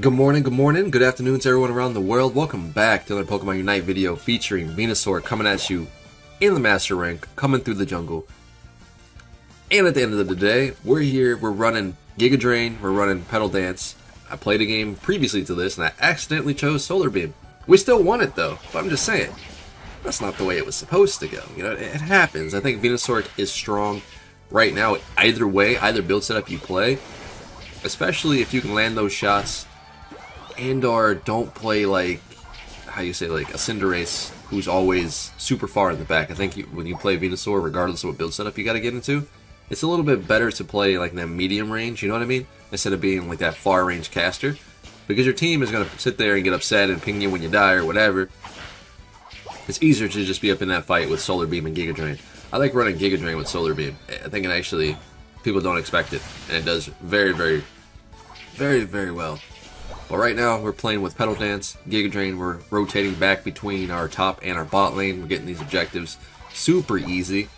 Good morning, good afternoon to everyone around the world. Welcome back to another Pokemon Unite video featuring Venusaur coming at you in the Master Rank, coming through the jungle. And at the end of the day, we're here, we're running Giga Drain, we're running Petal Dance. I played a game previously to this and I accidentally chose Solar Beam. We still won it though, but I'm just saying, that's not the way it was supposed to go. You know, it happens. I think Venusaur is strong right now either way, either build setup you play, especially if you can land those shots. And or don't play like, how you say, like a Cinderace who's always super far in the back. I think when you play Venusaur, regardless of what build setup you gotta get into, it's a little bit better to play like that medium range, you know what I mean? Instead of being like that far range caster. Because your team is gonna sit there and get upset and ping you when you die or whatever. It's easier to just be up in that fight with Solar Beam and Giga Drain. I like running Giga Drain with Solar Beam. I think it actually, people don't expect it. And it does very, very well. But right now, we're playing with Petal Dance, Giga Drain, we're rotating back between our top and our bot lane, we're getting these objectives super easy,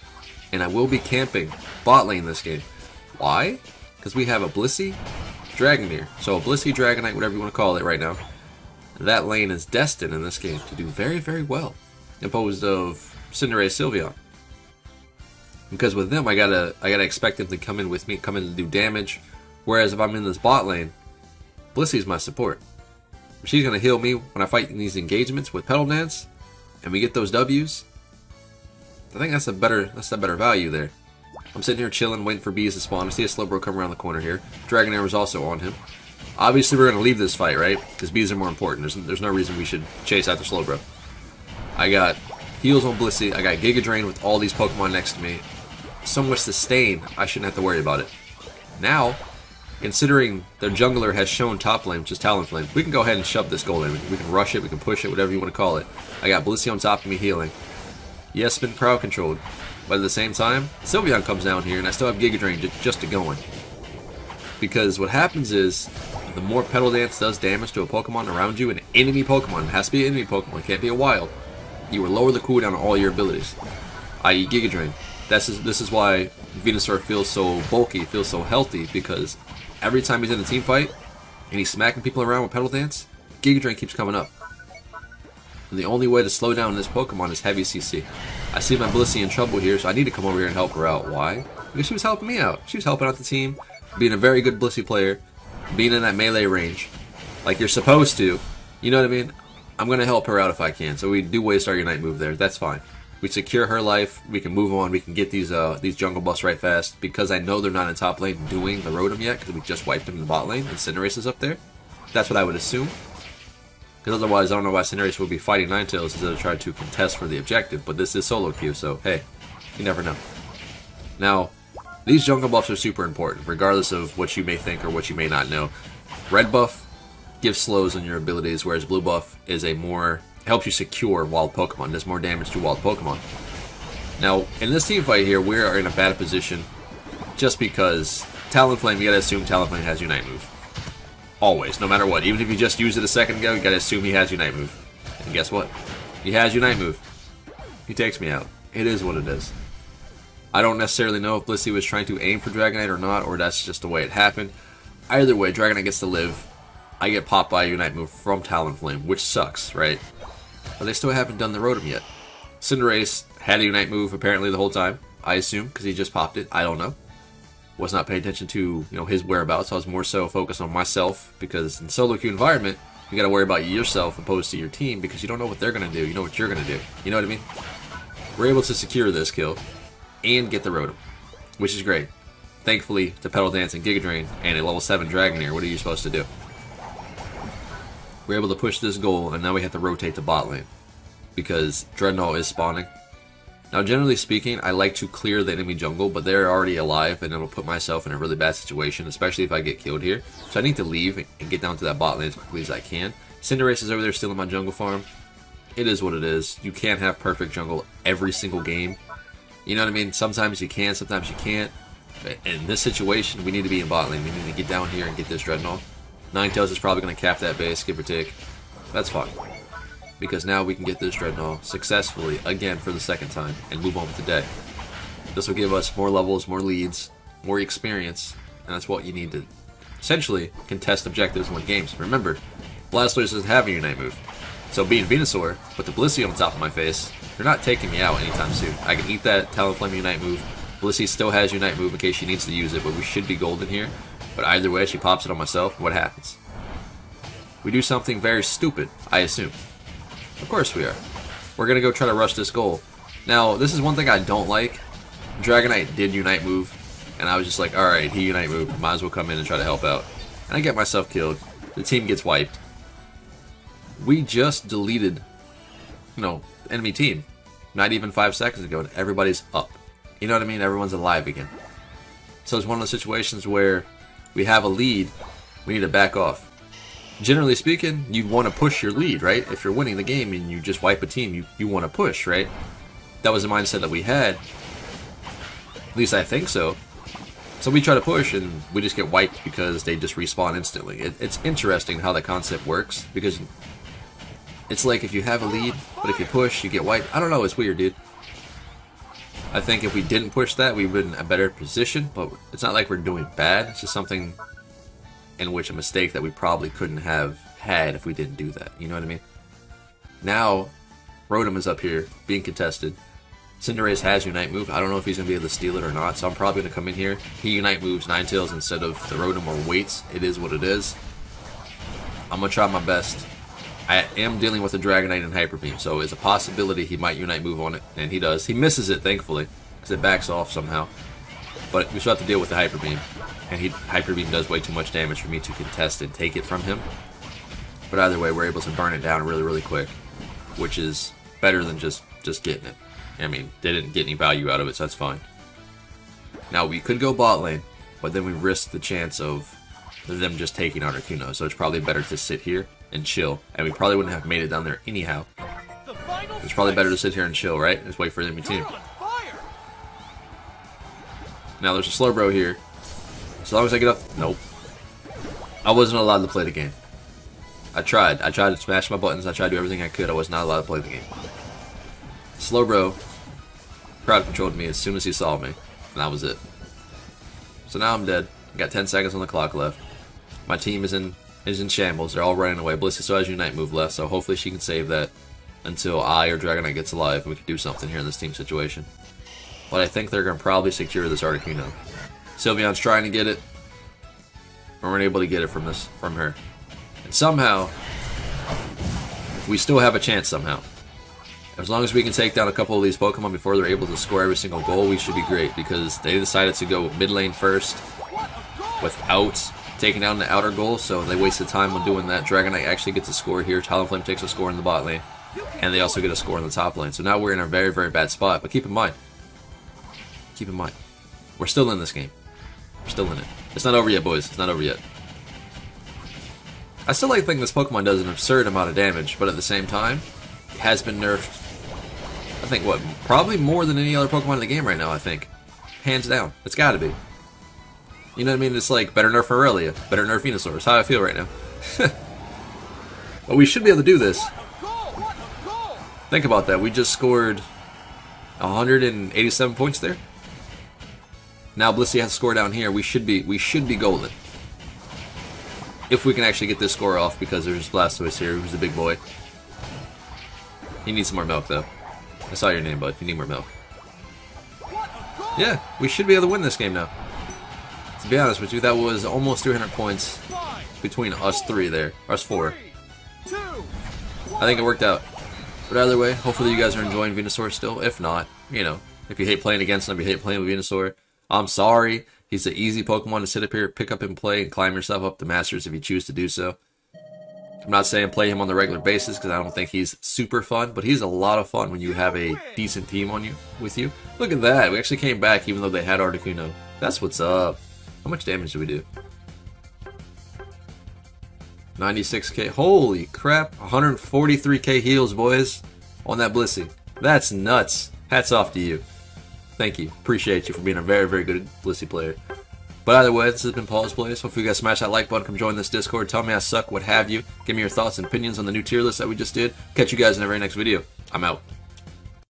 and I will be camping bot lane this game. Why? Because we have a Blissey, Dragonair, so a Blissey, Dragonite, whatever you want to call it right now, that lane is destined in this game to do very, very well, opposed of Cinderace, Sylveon. Because with them, I gotta expect them to come in with me, come in to do damage, whereas if I'm in this bot lane, Blissey's my support. She's going to heal me when I fight in these engagements with Petal Dance, and we get those W's. I think that's a better value there. I'm sitting here chilling, waiting for bees to spawn. I see a Slowbro come around the corner here. Dragonair was also on him. Obviously, we're going to leave this fight, right? Because bees are more important. There's no reason we should chase after Slowbro. I got heals on Blissey. I got Giga Drain with all these Pokemon next to me. So much sustain, I shouldn't have to worry about it. Now, considering their jungler has shown top lane, which is Talonflame, we can go ahead and shove this goal in. We can rush it, we can push it, whatever you want to call it. I got Blissey on top of me healing. Yes, been crowd controlled. But at the same time, Sylveon comes down here, and I still have Giga Drain just to go in. Because what happens is, the more Petal Dance does damage to a Pokemon around you, an enemy Pokemon, it has to be an enemy Pokemon, it can't be a wild, you will lower the cooldown on all your abilities, i.e. Giga Drain. This is why Venusaur feels so bulky, feels so healthy, because every time he's in a team fight and he's smacking people around with Petal Dance, Giga Drain keeps coming up. And the only way to slow down this Pokemon is heavy CC. I see my Blissey in trouble here, so I need to come over here and help her out. Why? Because she was helping me out. She was helping out the team, being a very good Blissey player, being in that melee range, like you're supposed to. You know what I mean? I'm going to help her out if I can. So we do waste our Unite move there. That's fine. We secure her life, we can move on, we can get these jungle buffs right fast, because I know they're not in top lane doing the Rotom yet, because we just wiped them in the bot lane, and Cinderace is up there. That's what I would assume, because otherwise I don't know why Cinderace would be fighting Ninetales instead of trying to contest for the objective, but this is solo queue, so hey, you never know. Now, these jungle buffs are super important, regardless of what you may think or what you may not know. Red buff gives slows on your abilities, whereas blue buff is a more... helps you secure wild Pokemon, does more damage to wild Pokemon. Now, in this team fight here, we are in a bad position just because Talonflame, you gotta assume Talonflame has Unite move. Always, no matter what. Even if you just used it a second ago, you gotta assume he has Unite move. And guess what? He has Unite move. He takes me out. It is what it is. I don't necessarily know if Blissey was trying to aim for Dragonite or not, or that's just the way it happened. Either way, Dragonite gets to live. I get popped by a Unite move from Talonflame, which sucks, right? But they still haven't done the Rotom yet. Cinderace had a Unite move apparently the whole time, I assume, because he just popped it. I don't know. Was not paying attention to, you know, his whereabouts. I was more so focused on myself, because in solo queue environment, you gotta worry about yourself opposed to your team, because you don't know what they're gonna do, you know what you're gonna do. You know what I mean? We're able to secure this kill and get the Rotom, which is great. Thankfully to Petal Dance and Giga Drain and a level 7 Dragonair, what are you supposed to do? We're able to push this goal, and now we have to rotate the bot lane because Drednaw is spawning. Now, generally speaking, I like to clear the enemy jungle, but they're already alive, and it'll put myself in a really bad situation, especially if I get killed here. So I need to leave and get down to that bot lane as quickly as I can. Cinderace is over there stealing my jungle farm. It is what it is. You can't have perfect jungle every single game. You know what I mean? Sometimes you can, sometimes you can't. In this situation, we need to be in bot lane. We need to get down here and get this Drednaw. Ninetales is probably going to cap that base, give or take. That's fine. Because now we can get this Drednaw successfully, again for the second time, and move on with the day. This will give us more levels, more leads, more experience, and that's what you need to essentially contest objectives and win games. Remember, Blastoise doesn't have a Unite move. So being Venusaur, with the Blissey on top of my face, you're not taking me out anytime soon. I can eat that Talonflame Unite move. Blissey still has Unite move in case she needs to use it, but we should be golden here. But either way, she pops it on myself. What happens? We do something very stupid, I assume. Of course we are. We're going to go try to rush this goal. Now, this is one thing I don't like. Dragonite did Unite move, and I was just like, alright, he Unite moved. Might as well come in and try to help out. And I get myself killed. The team gets wiped. We just deleted, you know, enemy team. Not even 5 seconds ago, and everybody's up. You know what I mean? Everyone's alive again. So it's one of those situations where we have a lead, we need to back off. Generally speaking, you want to push your lead, right? If you're winning the game and you just wipe a team, you want to push, right? That was the mindset that we had. At least I think so. So we try to push and we just get wiped because they just respawn instantly. It's interesting how the concept works because it's like if you have a lead, but if you push, you get wiped. I don't know, it's weird, dude. I think if we didn't push that, we'd been in a better position, but it's not like we're doing bad. It's just something in which a mistake that we probably couldn't have had if we didn't do that. You know what I mean? Now, Rotom is up here, being contested. Cinderace has Unite move. I don't know if he's going to be able to steal it or not, so I'm probably going to come in here. He Unite moves Ninetales instead of the Rotom or waits. It is what it is. I'm going to try my best. I am dealing with a Dragonite and Hyper Beam, so it's a possibility he might Unite move on it, and he does. He misses it, thankfully, because it backs off somehow. But we still have to deal with the Hyper Beam, and Hyper Beam does way too much damage for me to contest and take it from him. But either way, we're able to burn it down really, really quick, which is better than just getting it. I mean, they didn't get any value out of it, so that's fine. Now, we could go bot lane, but then we risk the chance of them just taking Articuno, so it's probably better to sit here and chill, and we probably wouldn't have made it down there anyhow. It's probably better to sit here and chill, right? Just wait for the enemy team. Now there's a Slowbro here. As long as I get up... Nope. I wasn't allowed to play the game. I tried. I tried to smash my buttons. I tried to do everything I could. I was not allowed to play the game. Slowbro crowd controlled me as soon as he saw me, and that was it. So now I'm dead. I got 10 seconds on the clock left. My team is in shambles. They're all running away. Blissey still has Unite move left, so hopefully she can save that until I or Dragonite gets alive and we can do something here in this team situation. But I think they're going to probably secure this Articuno. Sylveon's trying to get it. We're unable to get it from her. And somehow, we still have a chance somehow. As long as we can take down a couple of these Pokemon before they're able to score every single goal, we should be great. Because they decided to go mid lane first without taking down the outer goal, so they wasted time on doing that. Dragonite actually gets a score here. Talonflame takes a score in the bot lane. And they also get a score in the top lane. So now we're in a very, very bad spot. But keep in mind, we're still in this game. We're still in it. It's not over yet, boys. It's not over yet. I still like thinking this Pokemon does an absurd amount of damage, but at the same time, it has been nerfed. I think, what, probably more than any other Pokemon in the game right now, I think. Hands down. It's gotta be. You know what I mean? It's like, better nerf Aurelia, better nerf Venusaur. That's how I feel right now. But we should be able to do this. Think about that. We just scored 187 points there. Now Blissey has to score down here. We should be golden. If we can actually get this score off, because there's Blastoise here, who's the big boy. He needs some more milk, though. I saw your name, bud. You need more milk. Yeah, we should be able to win this game now. To be honest with you, that was almost 300 points between us three there. Us four. I think it worked out. But either way, hopefully you guys are enjoying Venusaur still. If not, you know, if you hate playing against him, if you hate playing with Venusaur, I'm sorry. He's an easy Pokemon to sit up here, pick up and play, and climb yourself up to Masters if you choose to do so. I'm not saying play him on the regular basis because I don't think he's super fun, but he's a lot of fun when you have a decent team with you. Look at that. We actually came back even though they had Articuno. That's what's up. How much damage did we do? 96k. Holy crap. 143k heals, boys, on that Blissey. That's nuts. Hats off to you. Thank you. Appreciate you for being a very, very good Blissey player. But either way, this has been Pawse Plays. Hopefully you guys smash that like button, come join this Discord, tell me I suck, what have you. Give me your thoughts and opinions on the new tier list that we just did. Catch you guys in the very next video. I'm out.